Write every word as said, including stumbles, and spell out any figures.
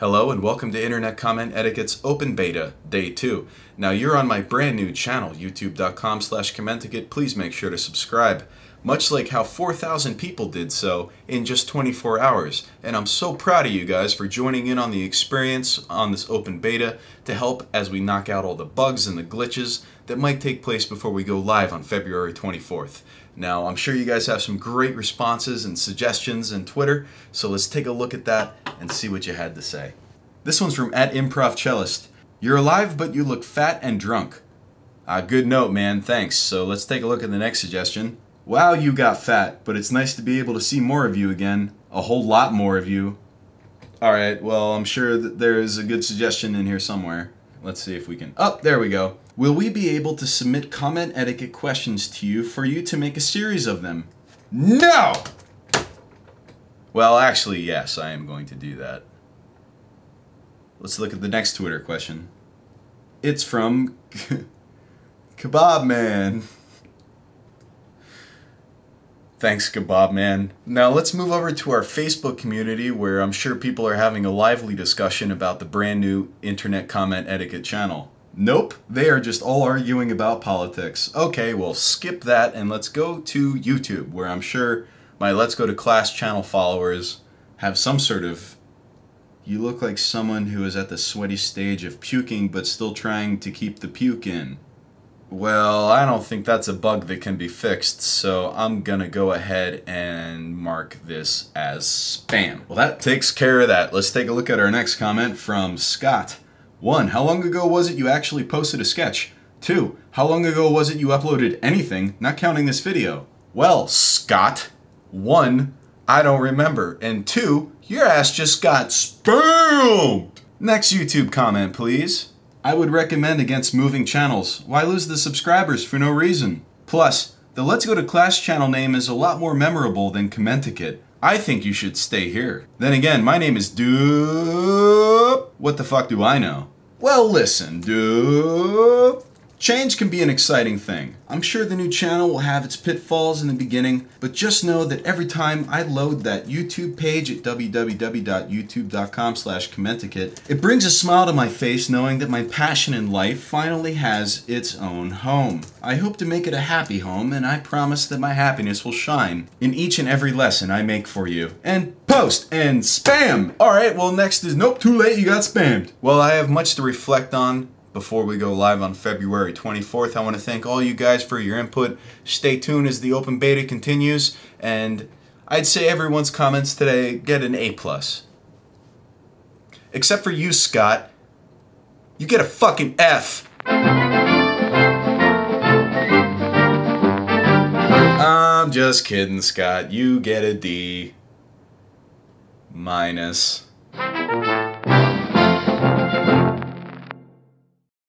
Hello and welcome to Internet Comment Etiquette's Open Beta, Day two. Now you're on my brand new channel, youtube.com slash commenticette. Please make sure to subscribe. Much like how four thousand people did so in just twenty-four hours. And I'm so proud of you guys for joining in on the experience on this open beta to help as we knock out all the bugs and the glitches that might take place before we go live on February twenty-fourth. Now, I'm sure you guys have some great responses and suggestions on Twitter, so let's take a look at that and see what you had to say. This one's from at ImprovCellist. You're alive, but you look fat and drunk. Ah, good note, man. Thanks. So let's take a look at the next suggestion. Wow, you got fat, but it's nice to be able to see more of you again. A whole lot more of you. Alright, well, I'm sure that there is a good suggestion in here somewhere. Let's see if we can... Oh, there we go. Will we be able to submit comment etiquette questions to you for you to make a series of them? No! Well, actually, yes, I am going to do that. Let's look at the next Twitter question. It's from... Kebab Man. Thanks, Kebab Man. Now let's move over to our Facebook community, where I'm sure people are having a lively discussion about the brand new Internet Comment Etiquette channel. Nope, they are just all arguing about politics. Okay, well skip that and let's go to YouTube, where I'm sure my Let's Go To Class channel followers have some sort of... You look like someone who is at the sweaty stage of puking but still trying to keep the puke in. Well, I don't think that's a bug that can be fixed, so I'm gonna go ahead and mark this as spam. Well, that takes care of that. Let's take a look at our next comment from Scott. One, how long ago was it you actually posted a sketch? Two, how long ago was it you uploaded anything, not counting this video? Well, Scott, one, I don't remember, and two, your ass just got spammed! Next YouTube comment, please. I would recommend against moving channels. Why lose the subscribers for no reason? Plus, the Let's Go To Class channel name is a lot more memorable than Commenticette. I think you should stay here. Then again, my name is Doop. What the fuck do I know? Well, listen, Doop. Change can be an exciting thing. I'm sure the new channel will have its pitfalls in the beginning, but just know that every time I load that YouTube page at www.youtube.com slash commenticette, it brings a smile to my face knowing that my passion in life finally has its own home. I hope to make it a happy home, and I promise that my happiness will shine in each and every lesson I make for you. And post and spam! Alright, well next is, nope, too late, you got spammed. Well, I have much to reflect on. Before we go live on February twenty-fourth, I want to thank all you guys for your input. Stay tuned as the open beta continues, and I'd say everyone's comments today get an A plus. Except for you, Scott. You get a fucking F. I'm just kidding, Scott. You get a D. Minus.